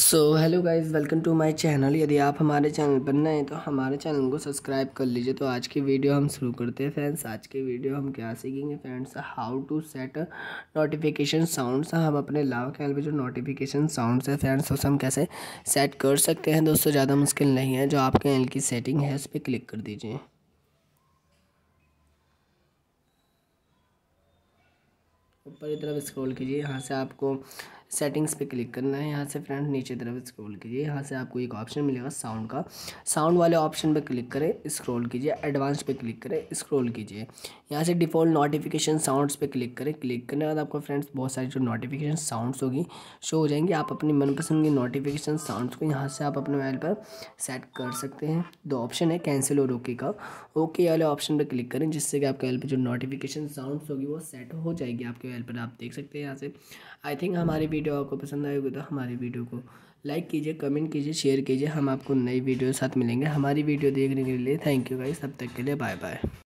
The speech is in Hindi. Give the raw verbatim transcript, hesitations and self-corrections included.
So hello guys, welcome to my channel. यदि आप हमारे चैनल पर नए हैं तो हमारे चैनल को सब्सक्राइब कर लीजिए। तो आज की वीडियो हम शुरू करते हैं फ्रेंड्स। आज की वीडियो हम क्या सीखेंगे friends, how to set notification sounds. हम अपने लाइव चैनल पे जो नोटिफिकेशन साउंड्स है फ्रेंड्स उसे हम कैसे सेट कर सकते हैं दोस्तों, ज़्यादा मुश्किल नहीं है। जो आपके चैनल की सेटिंग है उस पर क्लिक कर दीजिए। ऊपर की तरफ स्क्रॉल कीजिए, यहाँ से आपको सेटिंग्स पे क्लिक करना है। यहाँ से फ्रेंड नीचे तरफ स्क्रॉल कीजिए, यहाँ से आपको एक ऑप्शन मिलेगा साउंड का। साउंड वाले ऑप्शन पे क्लिक करें, स्क्रॉल कीजिए, एडवांस पे क्लिक करें, स्क्रॉल कीजिए। यहाँ से डिफ़ॉल्ट नोटिफिकेशन साउंड्स पे क्लिक करें। क्लिक करने के बाद आपको फ्रेंड्स बहुत सारी जो नोटिफिकेशन साउंड्स होगी शो हो जाएंगी। आप अपनी मनपसंद की नोटिफिकेशन साउंड्स को यहाँ से आप अपने मोबाइल पर सेट कर सकते हैं। दो ऑप्शन है, कैंसिल और ओके का। ओके वाले ऑप्शन पर क्लिक करें, जिससे कि आपके मोबाइल पर जो नोटिफिकेशन साउंड्स होगी वो सेट हो जाएगी आपके मोबाइल पर। आप देख सकते हैं यहाँ से। आई थिंक हमारी वीडियो आपको पसंद आए होगी तो हमारी वीडियो को लाइक कीजिए, कमेंट कीजिए, शेयर कीजिए। हम आपको नई वीडियो के साथ मिलेंगे। हमारी वीडियो देखने के लिए थैंक यू गाइस। तब तक के लिए बाय बाय।